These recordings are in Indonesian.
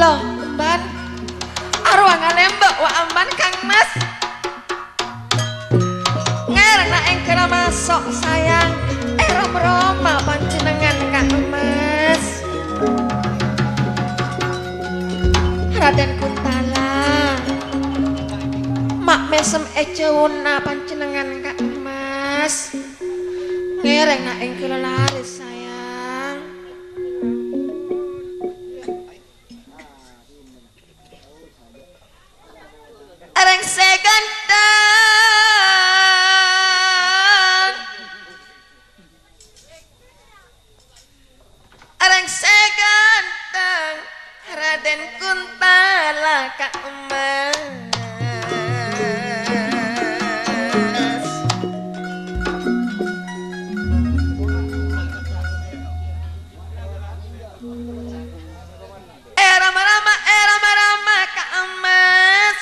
Loh, Umban. Arwah ngalembak wa Umban Kang Mas. Ngarana engkena masuk sayang. Roma panjenengan Kang Mas. Raden Kuntala. Mak mesem ejewona panjenengan Kang Mas. Ngarana engkena laris sayang. Areng seganteng. Arang seganteng Raden Kuntala Kak Mas. Rama-rama Kak Mas.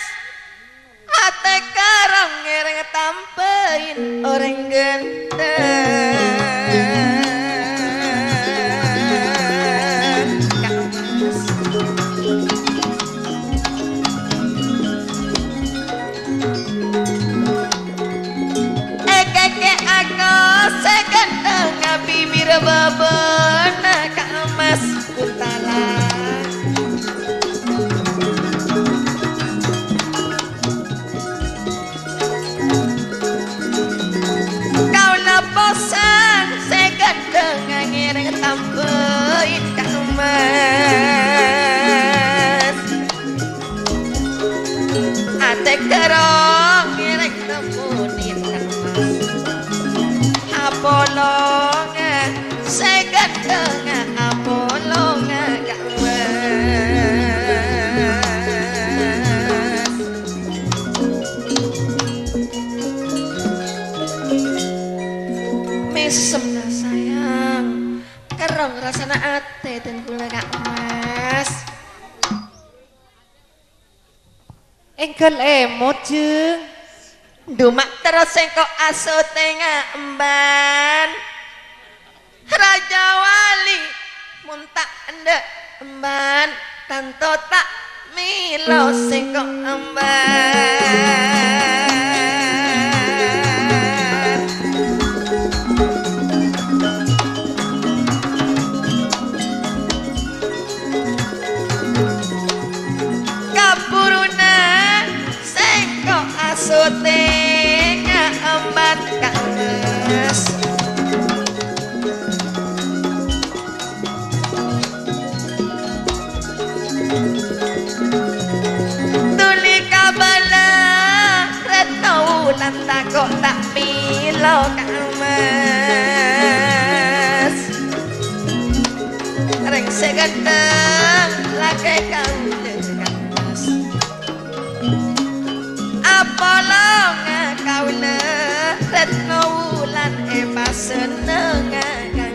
Ate karang ngereng tampein orang ganteng. Babana Kak Mas Kuntala. Kau naposan segan dengan ngiring tambahin Kak Mas. Ate kerong ngiring temunin Kak Mas. Apolong segat tengah Apollo ngagak mas. Mesem lah sayang. Kerong rasana ate dan gula kak mas. Engkel emot jeng. Dumak terus engkau aso tengah emban. Raja Wali muntak endek emban tanto tak milo singkok emban. Kapuruna singkok asutenya emban Kak Mas. Takut tak milo Kak Mas. Reng seganteng lagi kangen Kak Mas. Apolo ngakawle retno wulan epas seneng Kak Mas.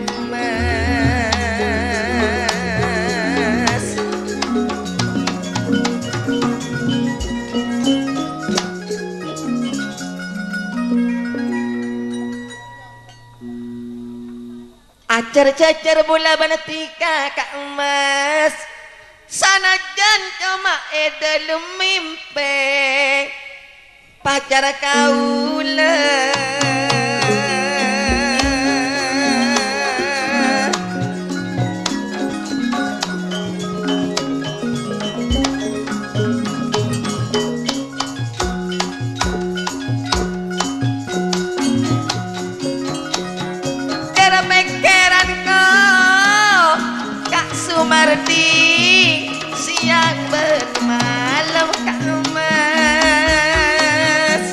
Acar-cacar bola benetika Kak Mas. Sanajan cuma edel mimpi pacar kaula. Marti siang bermalam Kak Mas.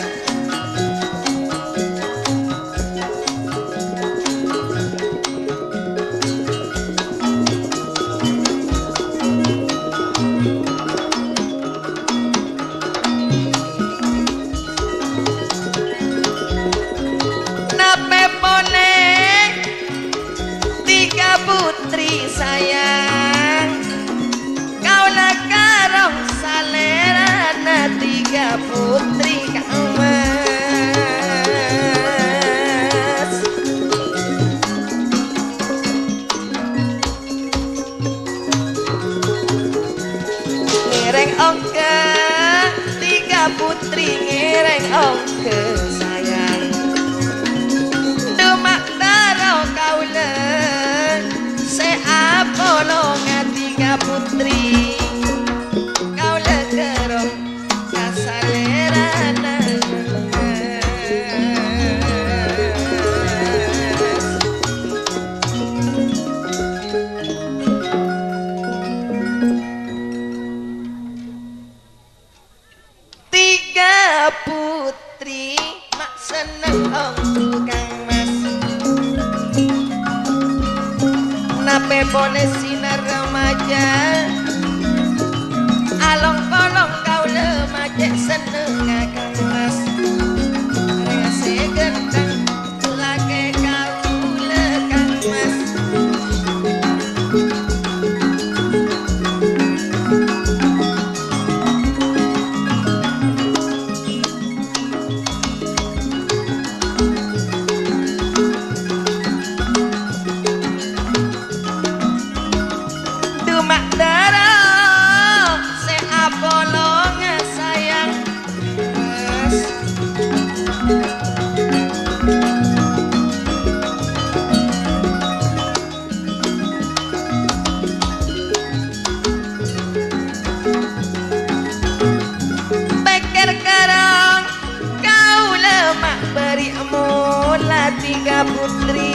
Nape boleh tiga putri sayang. ngereng oke, tiga putri ngereng oke sayang. Dumak darau kaulen, seapolongan tiga putri. Gending sinar remaja, along-along kau lemaja seneng akan mas. Rese gendang lagi kau lekang mas. Tiga putri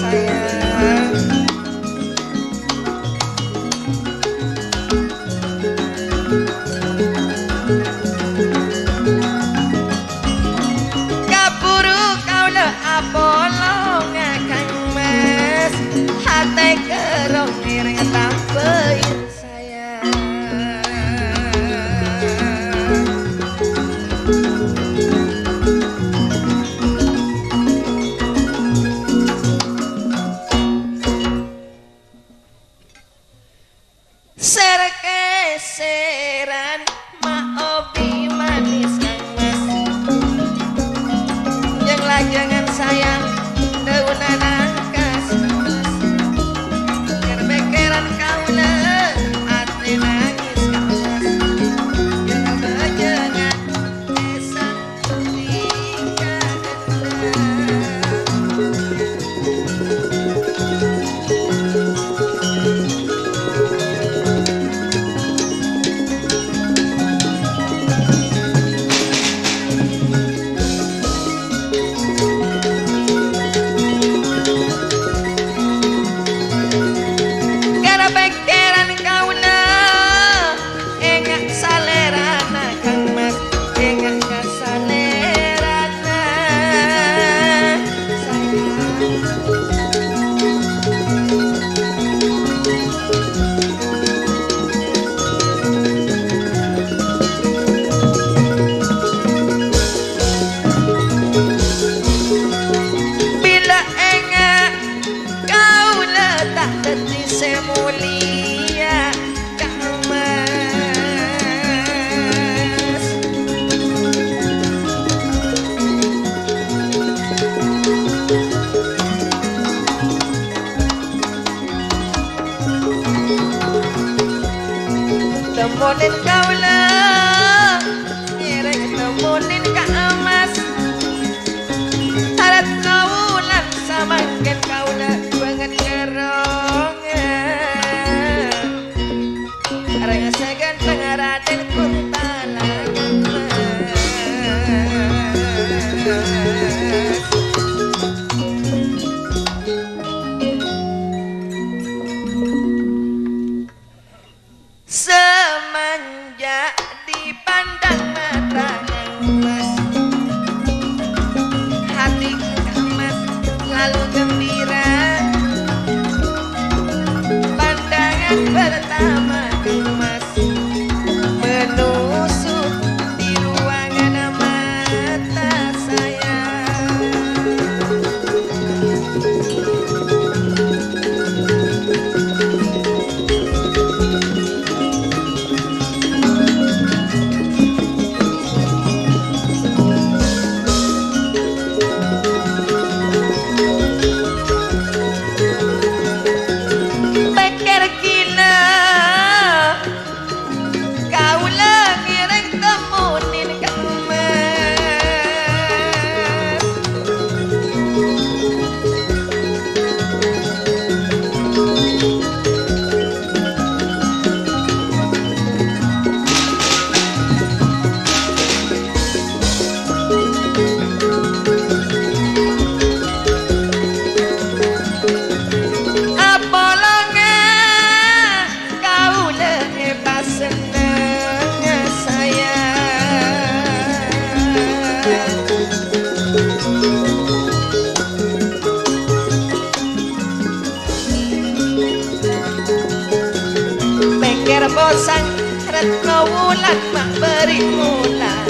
sayang, kaburu kau le apolong ngakang mas, hati kerong ngiring tambahin sayang. Serkeseran maobi manis kang mas, yang lajangan sayang daunan angkas mas. Kerbekeran kau le ati nangis kang mas, yang lajangan esang tiga gendang. Temunin kau lah, nyereng temunin kak mas. Harap kau ulang sama gen kau lah, banget ngerongan. Karena saya ganteng araden kuntalan mas. Semenjak dipandang mata mas, hati mas selalu gembira. Pandangan pertama mas menusuk di ruangan mata saya. Pikir kina Bosan retno wulan mak beri mulan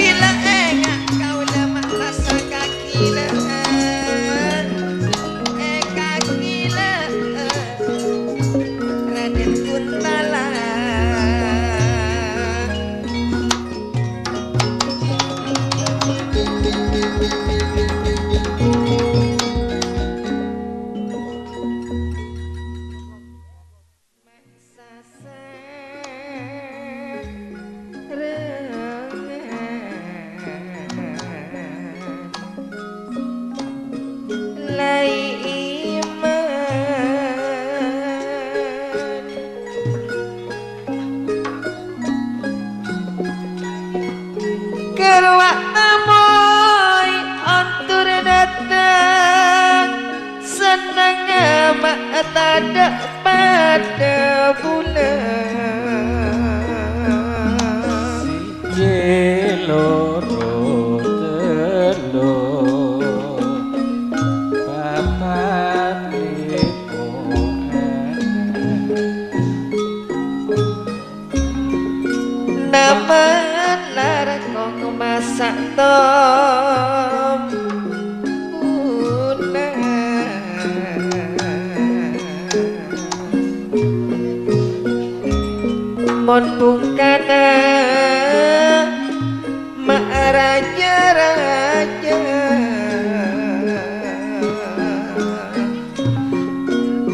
bila enggak kau lemah rasa kaki leher kaki leher Raden Kuntala tak pada bulan jeloro telo papat lepoan nama larang kong masak tom mon bungkana mak raja-raja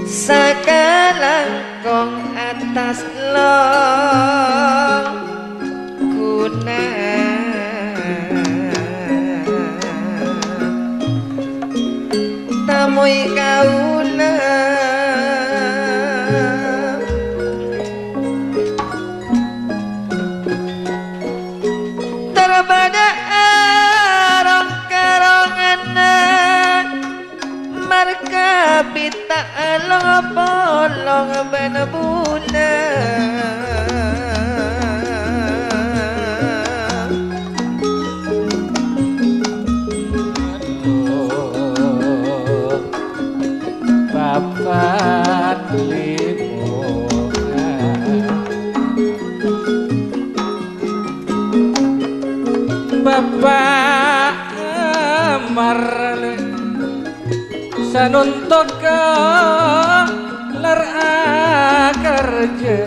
sakalang kong atas long guna tamoy kaula pita along bolong benabuna papat limo bapak marle sanuntut kau lara kerja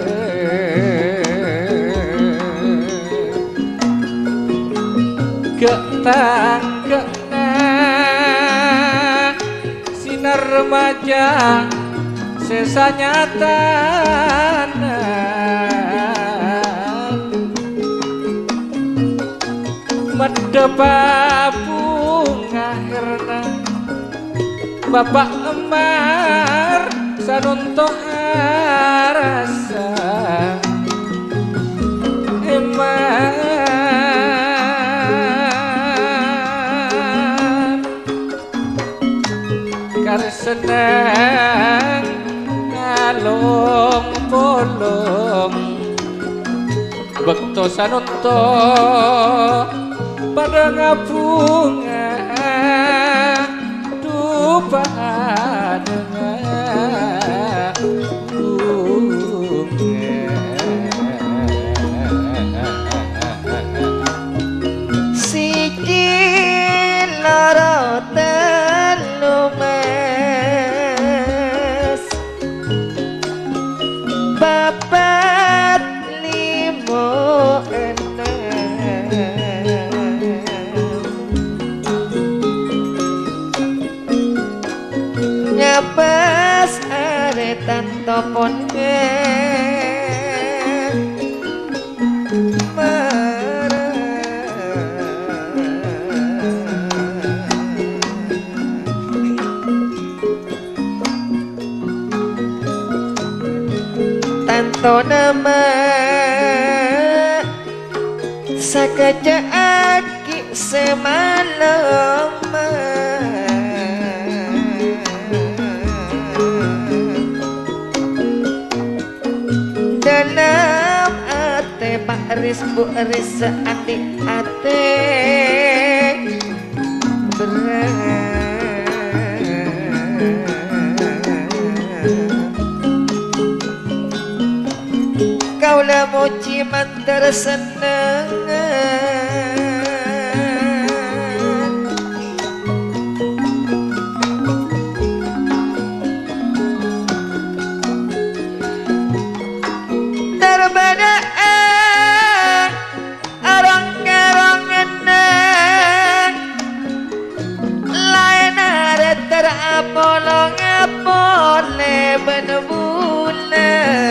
getang getang sinar remaja sesanya tanah medebah bunga herna bapak emar sanuntuh rasa emar kar senang ngalung polong bekto sanuntuh pada ngabung padang bunga siji loro telu mas papat limo enam pas aretan topon marah Tonama sakaca aki semalam dalam ate Pak Ris Bu Ris adik ate berat. Kaulah moci mandar senangan darbada arang-arangan lain ada terapolong-apole bener-bener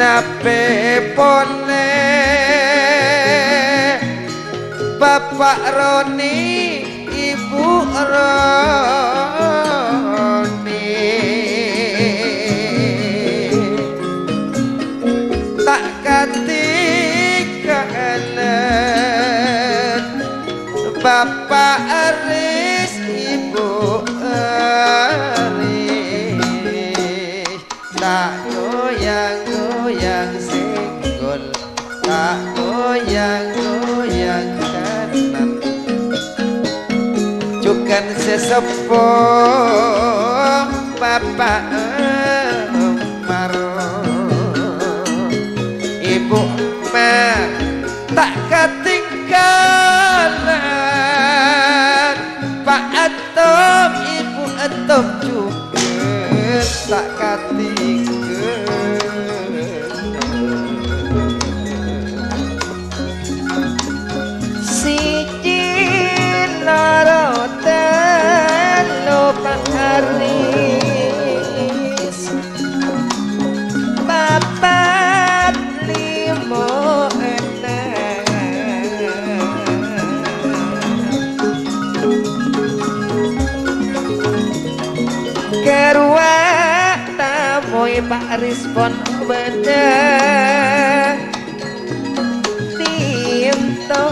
Nape pone Bapak Roni, Ibu Roni, tak ketika elet Bapak Aris, Ibu Aris, tak goyang-goyang senggol, tak goyang-goyang kanan, cukan sesepuh Bapak Umar, Ibu Mak tak ketinggalan Pak Atom, Ibu Atom juga tak ketinggalan. Pak Respon bener Timto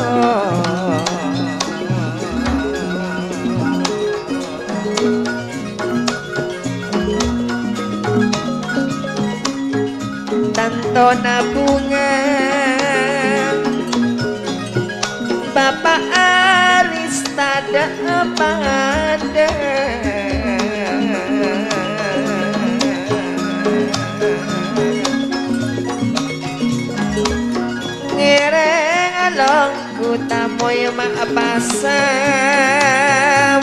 Tanto nabunga Bapak Aris tada pada tamoy maapasam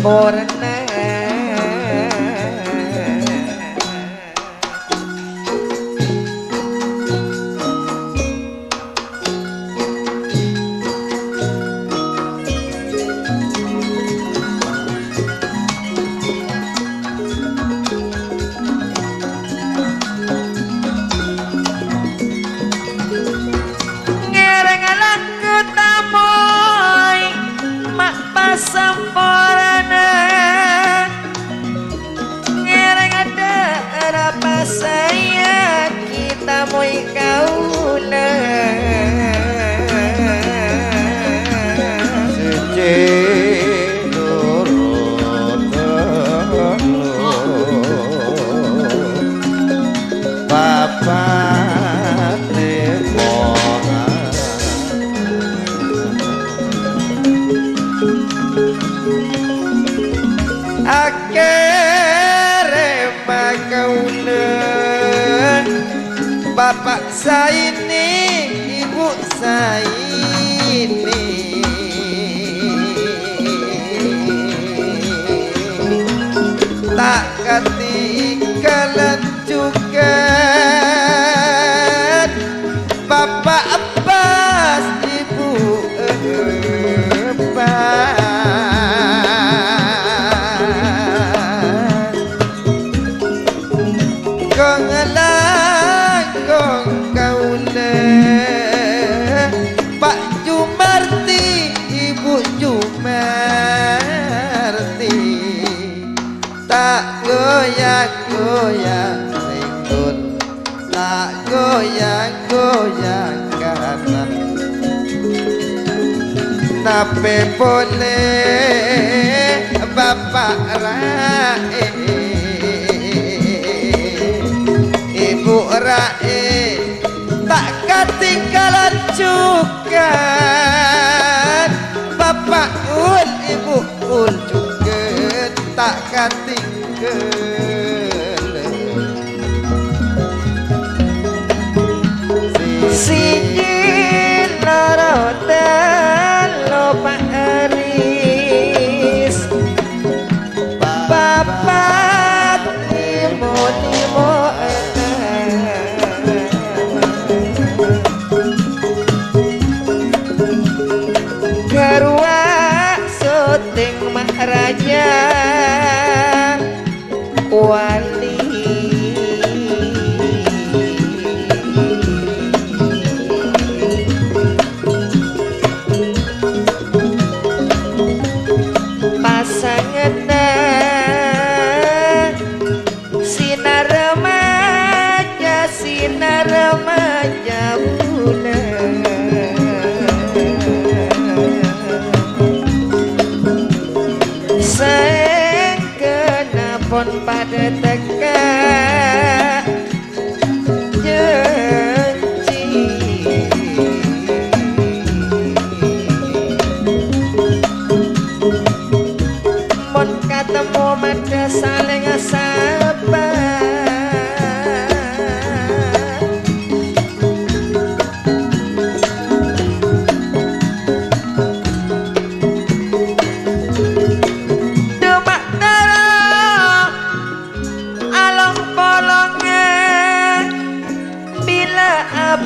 borna sempurna ngereng ada apa saya kita mau kaula Bapak Saini, Ibu Saini, tak ketinggalan juga Bapak Abbas, Ibu Abbas, goyang lengkut, tak goyang-goyang kanan, tapi boleh Bapak Rae, Ibu Rae tak ketinggalan juga Bapak Ul, Ibu Ul juga tak ketinggalan.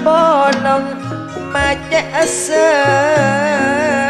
bolong macet asem.